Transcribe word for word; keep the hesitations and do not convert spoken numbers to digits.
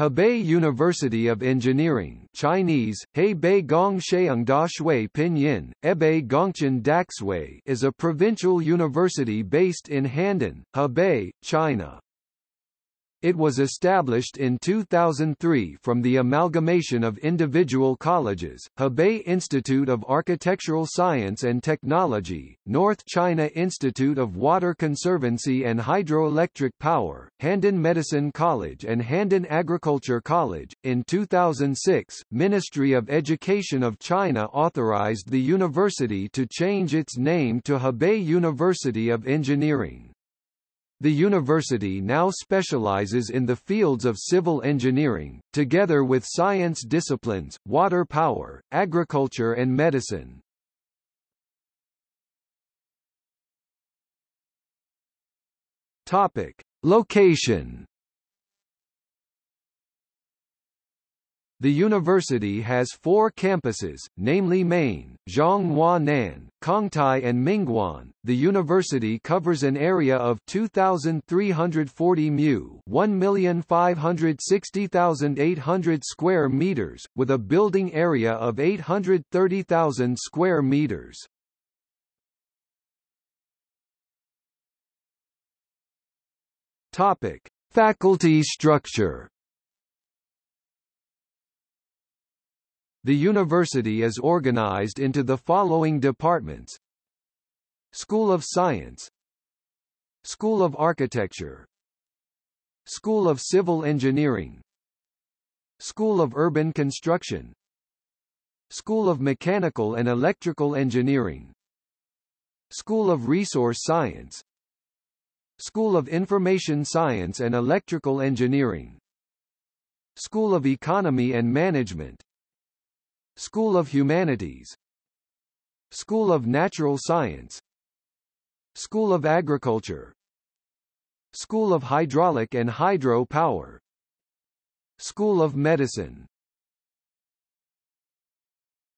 Hebei University of Engineering (Chinese: Hebei Gongsheung Dashui Pinyin: Hebei Gongchen Daxui) is a provincial university based in Handan, Hebei, China. It was established in two thousand three from the amalgamation of individual colleges, Hebei Institute of Architectural Science and Technology, North China Institute of Water Conservancy and Hydroelectric Power, Handan Medicine College and Handan Agriculture College. In two thousand six, Ministry of Education of China authorized the university to change its name to Hebei University of Engineering. The university now specializes in the fields of civil engineering, together with science disciplines, water power, agriculture and medicine. Topic: Location. The university has four campuses, namely Main, Zhonghua-Nan, Kongtai and Mingguan. The university covers an area of two thousand three hundred forty mu, one million five hundred sixty thousand eight hundred square meters, with a building area of eight hundred thirty thousand square meters. Topic: Faculty structure. The university is organized into the following departments: School of Science, School of Architecture, School of Civil Engineering, School of Urban Construction, School of Mechanical and Electrical Engineering, School of Resource Science, School of Information Science and Electrical Engineering, School of Economy and Management, School of Humanities, School of Natural Science, School of Agriculture, School of Hydraulic and Hydro Power, School of Medicine.